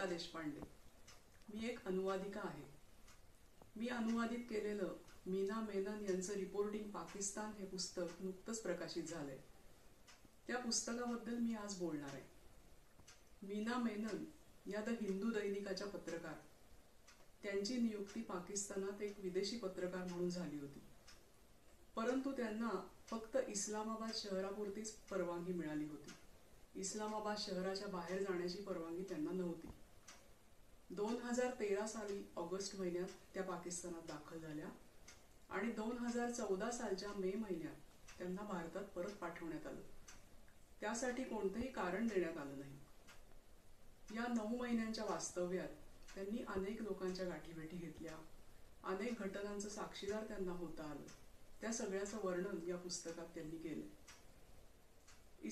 मुक्ता देशपांडे. मी एक अनुवादिका आहे. मी अनुवादित केलेलं मीना मेनन यांचं रिपोर्टिंग पाकिस्तान हे पुस्तक नुकतंच प्रकाशित झालंय. त्या पुस्तकाबद्दल मी आज बोलणार आहे. मीना मेनन या द हिंदू दैनिकाच्या पत्रकार. त्यांची नियुक्ती पाकिस्तानात एक विदेशी पत्रकार म्हणून झाली होती, परंतु त्यांना फक्त इस्लामाबाद शहरापुरतीच परवानगी मिळाली होती. इस्लामाबाद शहराच्या बाहेर जाण्याची परवानगी त्यांना नव्हती. 2013 साली ऑगस्ट महिन्यात त्या पाकिस्तानात दाखल झाल्या आणि 2014 सालच्या मे महिन्यात त्यांना भारतात परत पाठवण्यात आलं. त्यासाठी कोणतेही कारण देण्यात आलं नाही. या 9 महिन्यांच्या वास्तव्यात त्यांनी अनेक लोकांच्या गाठीभेटी घेतल्या. अनेक घटनांचं साक्षीदार त्यांना होता आलं. त्या सगळ्याचं वर्णन या पुस्तकात त्यांनी केलं.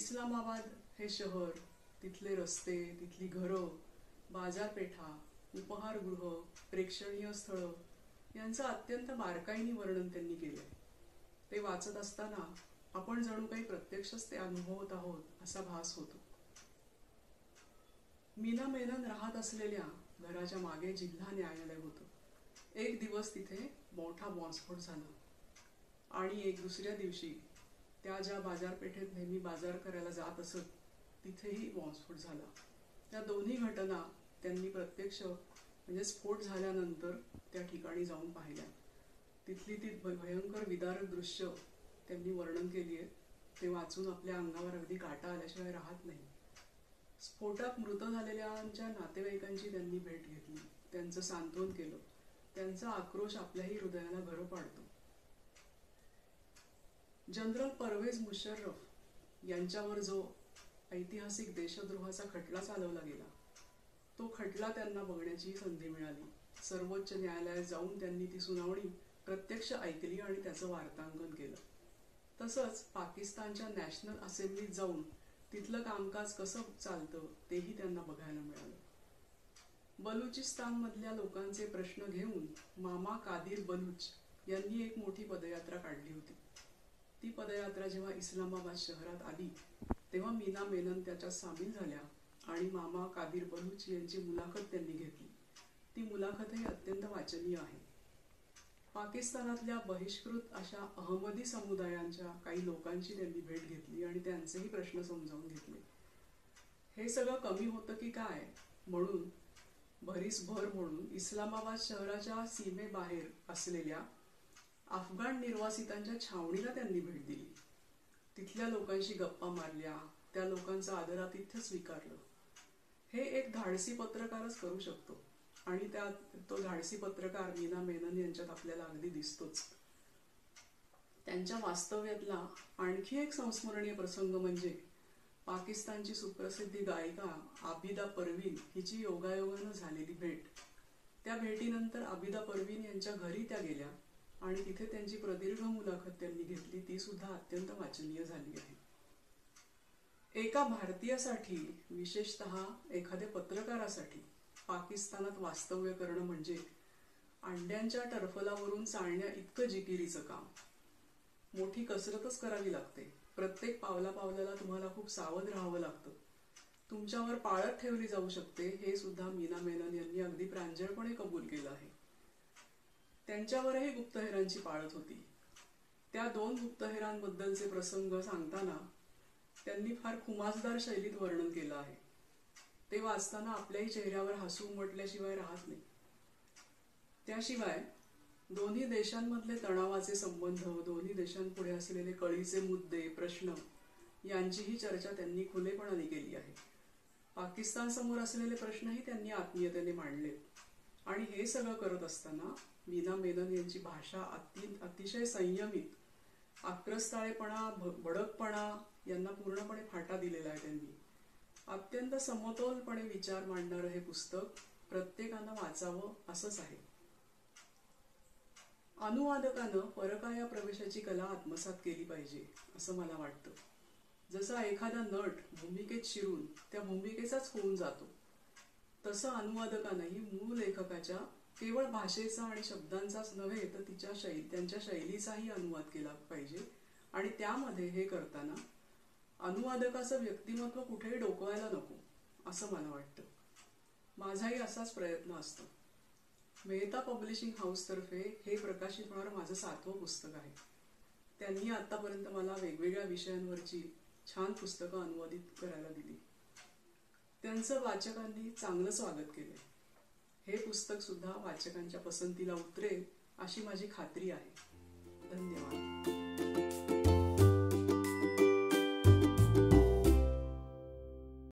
इस्लामाबाद हे शहर, तिथले रस्ते, तिथली घरं, बाजारपेठा, उपहारगृह, प्रेक्षणीय स्थळं यांचं अत्यंत बारकाईने वर्णन त्यांनी केलं. ते वाचत असताना आपण जणू काही प्रत्यक्षच ते अनुभवत आहोत असा भास होतो. मीना मेनन राहत असलेल्या घराच्या मागे जिल्हा न्यायालय होतं. एक दिवस तिथे मोठा बॉम्बस्फोट झाला आणि एक दुसऱ्या दिवशी त्या ज्या बाजारपेठेत नेहमी बाजार करायला जात असत तिथेही बॉम्बस्फोट झाला. त्या दोन्ही घटना त्यांनी प्रत्यक्ष म्हणजे स्फोट झाल्यानंतर त्या ठिकाणी जाऊन पाहिल्या. तिथली ती भयंकर विदारक दृश्य त्यांनी वर्णन केली आहे. ते वाचून आपल्या अंगावर अगदी काटा आल्याशिवाय राहत नाही. स्फोटात मृत झालेल्यांच्या नातेवाईकांची त्यांनी भेट घेतली, त्यांचं सांत्वन केलं. त्यांचा आक्रोश आपल्याही हृदयाला भर पाडतो. जनरल परवेज मुशर्रफ यांच्यावर जो ऐतिहासिक देशद्रोहाचा खटला चालवला गेला तो खटला त्यांना बघण्याची संधी मिळाली. सर्वोच्च न्यायालयात जाऊन त्यांनी ती सुनावणी प्रत्यक्ष ऐकली आणि त्याचं वार्तांकन केलं. तसंच पाकिस्तानच्या नॅशनल असेंब्लीत जाऊन तिथलं कामकाज कसं चालतं तेही त्यांना बघायला मिळालं. बलुचिस्तानमधल्या लोकांचे प्रश्न घेऊन मामा कादिर बलूच यांनी एक मोठी पदयात्रा काढली होती. ती पदयात्रा जेव्हा इस्लामाबाद शहरात आली तेव्हा मीना मेनन त्याच्यात सामील झाल्या आणि मामा कादिर बलूच यांची मुलाखत त्यांनी घेतली. ती मुलाखतही अत्यंत वाचनीय आहे. पाकिस्तानातल्या बहिष्कृत अशा अहमदी समुदायांच्या काही लोकांची त्यांनी भेट घेतली आणि त्यांचेही प्रश्न समजावून घेतले. हे सगळं कमी होतं की काय म्हणून भरीसभर इस्लामाबाद शहराच्या सीमेबाहेर असलेल्या अफगाण निर्वासितांच्या छावणीला त्यांनी भेट दिली. तिथल्या लोकांशी गप्पा मारल्या. त्या लोकांचा आदरातिथ्य स्वीकारलं. हे एक धाडसी पत्रकारच करू शकतो आणि तो धाडसी पत्रकार मीना मेनन यांच्यात आपल्याला अगदी दिसतोच. त्यांच्या वास्तव्यातला आणखी एक संस्मरणीय प्रसंग म्हणजे पाकिस्तानची सुप्रसिद्धी गायिका आबिदा परवीन हिची योगायोगानं झालेली भेट. त्या भेटीनंतर आबिदा परवीन यांच्या घरी त्या गेल्या आणि तिथे त्यांची प्रदीर्घ मुलाखत त्यांनी घेतली. ती सुद्धा अत्यंत वाचनीय झाली आहे. एका भारतीयासाठी, विशेषतः एखाद्या पत्रकारासाठी पाकिस्तानात वास्तव्य करणं म्हणजे अंड्यांच्या टरफलावरून चालण्या इतकं जिकिरीचं काम. मोठी कसरतच करावी लागते. प्रत्येक पावला पावलाला तुम्हाला खूप सावध राहावं लागतं. तुमच्यावर पाळत ठेवली जाऊ शकते हे सुद्धा मीना मेनन यांनी अगदी प्रांजळपणे कबूल केलं आहे. त्यांच्यावरही गुप्तहेरांची पाळत होती. त्या 2 गुप्तहेरांबद्दलचे प्रसंग सांगताना त्यांनी फार खुमासदार शैलीत वर्णन केलं आहे. ते वाचताना आपल्याही चेहऱ्यावर हसू उमटल्याशिवाय राहत नाही. त्याशिवाय दोन्ही देशांमधले तणावाचे संबंध, दोन्ही देशांपुढे असलेले कळीचे मुद्दे, प्रश्न यांचीही चर्चा त्यांनी खुलेपणाने केली आहे. पाकिस्तानसमोर असलेले प्रश्नही त्यांनी आत्मीयतेने मांडले. आणि हे सगळं करत असताना मीना मेनन यांची भाषा अतिशय संयमित, आक्रस्ताळेपणा, भडकपणा यांना पूर्णपणे फाटा दिलेला आहे. त्यांनी अत्यंत समतोलपणे विचार मांडणारं हे पुस्तक प्रत्येकानं वाचावं असंच आहे. अनुवादकानं परकाया प्रवेशाची कला आत्मसात केली पाहिजे असं मला वाटतं. जसा एखादा नट भूमिकेत शिरून त्या भूमिकेचाच होऊन जातो, तसं अनुवादकानंही मूळ लेखकाच्या केवळ भाषेचा आणि शब्दांचाच नव्हे तर त्यांच्या शैलीचाही अनुवाद केला पाहिजे. आणि त्यामध्ये हे करताना अनुवादकाचं व्यक्तिमत्व कुठेही डोकवायला नको असं मला वाटतं. माझाही असाच प्रयत्न असतो. मेहता पब्लिशिंग हाऊसतर्फे हे प्रकाशित होणारं माझं 7वं पुस्तक आहे. त्यांनी आतापर्यंत मला वेगवेगळ्या विषयांवरची छान पुस्तकं अनुवादित करायला दिली. त्यांचं वाचकांनी चांगलं स्वागत केलं. हे पुस्तक सुद्धा वाचकांच्या पसंतीला उतरेल अशी माझी खात्री आहे. धन्यवाद.